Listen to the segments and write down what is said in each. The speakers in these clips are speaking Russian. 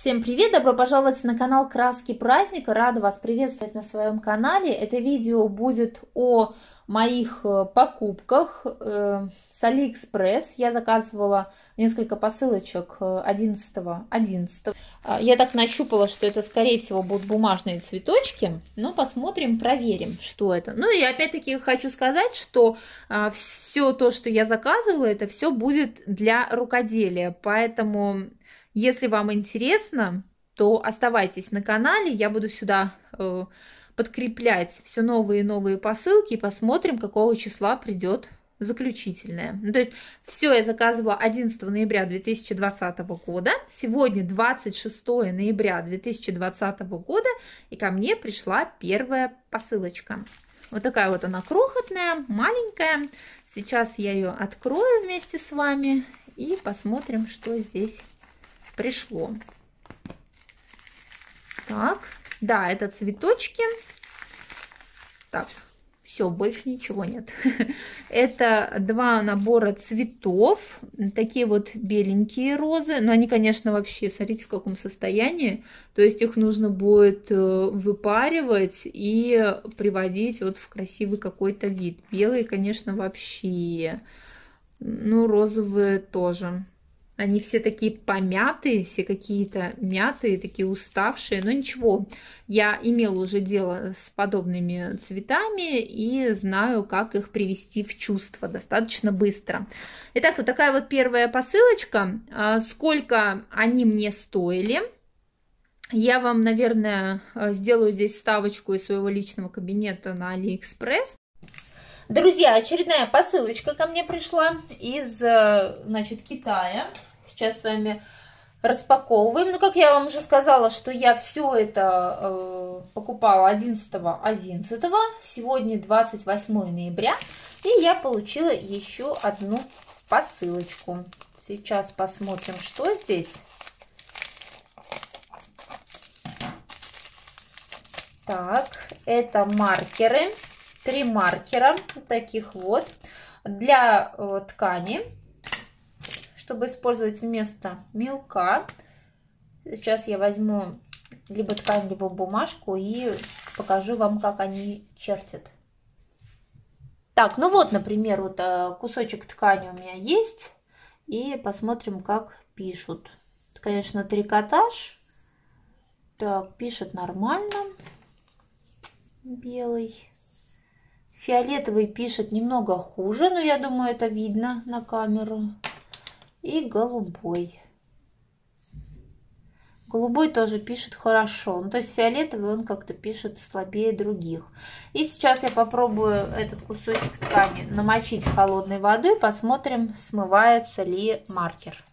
Всем привет! Добро пожаловать на канал Краски Праздника. Рада вас приветствовать на своем канале. Это видео будет о моих покупках с AliExpress. Я заказывала несколько посылочек 11.11. Я так нащупала, что это, скорее всего, будут бумажные цветочки. Но посмотрим, проверим, что это. Ну и опять-таки хочу сказать, что все то, что я заказывала, это все будет для рукоделия. Поэтому... Если вам интересно, то оставайтесь на канале, я буду сюда подкреплять все новые и новые посылки, и посмотрим, какого числа придет заключительная. Ну, то есть все я заказывала 11 ноября 2020 года, сегодня 26 ноября 2020 года, и ко мне пришла первая посылочка. Вот такая вот она крохотная, маленькая. Сейчас я ее открою вместе с вами и посмотрим, что здесь пришло. Так, да, это цветочки. Так, все, больше ничего нет. Это два набора цветов. Такие вот беленькие розы. Но они, конечно, вообще, смотрите, в каком состоянии. То есть их нужно будет выпаривать и приводить вот в красивый какой-то вид. Белые, конечно, вообще. Ну, розовые тоже. Они все такие помятые, все какие-то мятые, такие уставшие. Но ничего, я имела уже дело с подобными цветами и знаю, как их привести в чувство достаточно быстро. Итак, вот такая вот первая посылочка. Сколько они мне стоили? Я вам, наверное, сделаю здесь вставочку из своего личного кабинета на AliExpress. Друзья, очередная посылочка ко мне пришла из, значит, Китая. Сейчас с вами распаковываем. Ну, как я вам уже сказала, что я все это покупала 11.11. Сегодня 28 ноября. И я получила еще одну посылочку. Сейчас посмотрим, что здесь. Так, это маркеры. 3 маркера, вот таких вот, для ткани, чтобы использовать вместо мелка. Сейчас я возьму либо ткань, либо бумажку и покажу вам, как они чертят. Так, ну вот, например, вот кусочек ткани у меня есть. И посмотрим, как пишут. Это, конечно, трикотаж. Так, пишет нормально. Белый. Фиолетовый пишет немного хуже, но я думаю, это видно на камеру. И голубой. Голубой тоже пишет хорошо. Ну, то есть фиолетовый он как-то пишет слабее других. И сейчас я попробую этот кусочек ткани намочить холодной водой. Посмотрим, смывается ли маркер.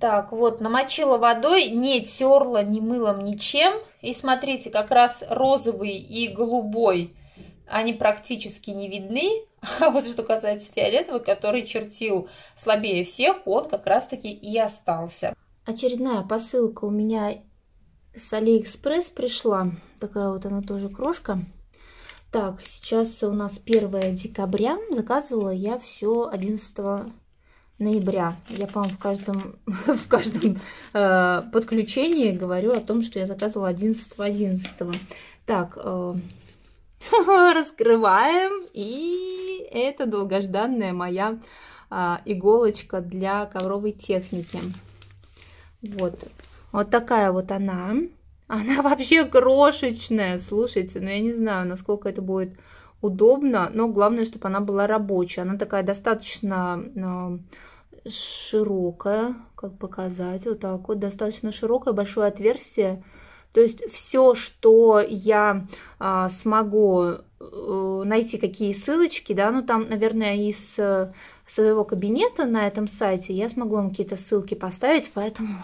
Так, вот, намочила водой, не терла, не мылом, ничем. И смотрите, как раз розовый и голубой. Они практически не видны, а вот что касается фиолетового, который чертил слабее всех, он как раз-таки и остался. Очередная посылка у меня с AliExpress пришла, такая вот она тоже крошка. Так, сейчас у нас 1 декабря, заказывала я все 11 ноября. Я, по-моему, в каждом подключении говорю о том, что я заказывала 11.11. Так... Раскрываем, и это долгожданная моя иголочка для ковровой техники. Вот, вот такая вот она вообще крошечная, слушайте, но я не знаю, насколько это будет удобно, но главное, чтобы она была рабочая, она такая достаточно широкая, как показать, вот так вот, достаточно широкое, большое отверстие. То есть все, что я смогу найти, какие ссылочки, да, ну там, наверное, из своего кабинета на этом сайте я смогу вам какие-то ссылки поставить, поэтому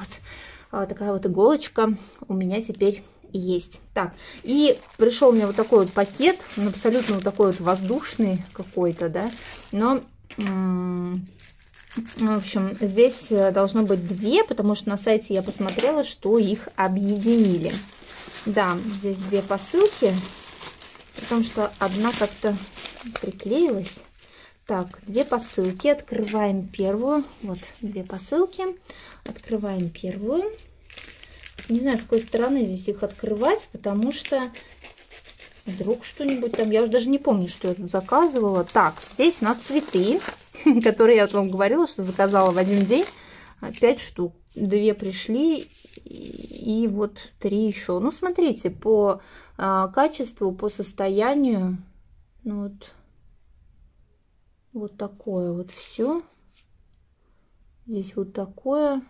вот такая вот иголочка у меня теперь есть. Так, и пришел мне вот такой вот пакет, он абсолютно вот такой вот воздушный какой-то, да, но... В общем, здесь должно быть 2, потому что на сайте я посмотрела, что их объединили. Да, здесь 2 посылки, потому что одна как-то приклеилась. Так, 2 посылки, открываем первую. Вот, 2 посылки, открываем первую. Не знаю, с какой стороны здесь их открывать, потому что вдруг что-нибудь там. Я уже даже не помню, что я там заказывала. Так, здесь у нас цветы, которые я вам говорила, что заказала в один день. 5 штук. 2 пришли и вот 3 еще. Ну, смотрите, по качеству, по состоянию. Ну, вот такое вот все. Здесь вот такое.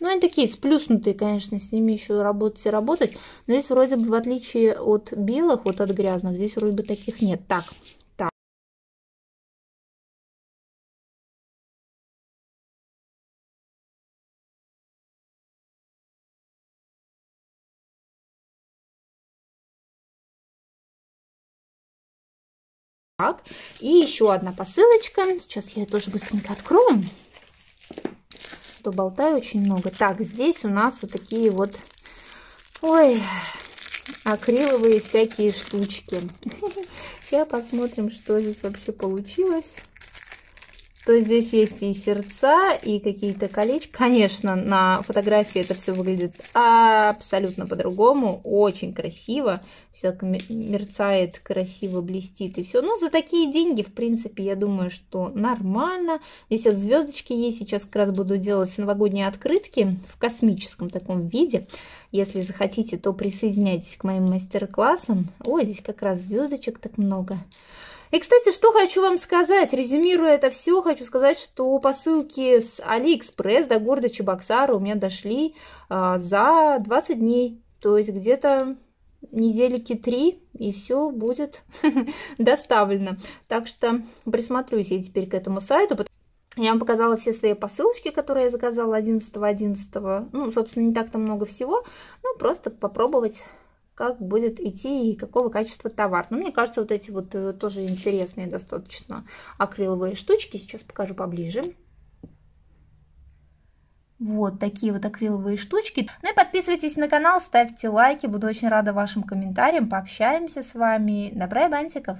Ну, они такие сплюснутые, конечно, с ними еще работать и работать. Но здесь вроде бы, в отличие от белых, вот от грязных, здесь вроде бы таких нет. Так, так. Так, и еще одна посылочка. Сейчас я ее тоже быстренько открою. То болтаю очень много. Так, здесь у нас вот такие вот, ой, акриловые всякие штучки. Сейчас посмотрим, что здесь вообще получилось. То здесь есть и сердца, и какие-то колечки. Конечно, на фотографии это все выглядит абсолютно по-другому. Очень красиво. Все мерцает, красиво блестит и все. Но за такие деньги, в принципе, я думаю, что нормально. Здесь вот звездочки есть. Сейчас как раз буду делать новогодние открытки в космическом таком виде. Если захотите, то присоединяйтесь к моим мастер-классам. Ой, здесь как раз звездочек так много. И, кстати, что хочу вам сказать, резюмируя это все, хочу сказать, что посылки с AliExpress до города Чебоксары у меня дошли за 20 дней, то есть где-то недельки 3, и все будет доставлено. Так что присмотрюсь я теперь к этому сайту. Я вам показала все свои посылочки, которые я заказала 11-11. Ну, собственно, не так-то много всего, ну, просто попробовать, как будет идти и какого качества товар. Но мне кажется, вот эти вот тоже интересные достаточно акриловые штучки. Сейчас покажу поближе. Вот такие вот акриловые штучки. Ну и подписывайтесь на канал, ставьте лайки. Буду очень рада вашим комментариям. Пообщаемся с вами. Добра и бантиков!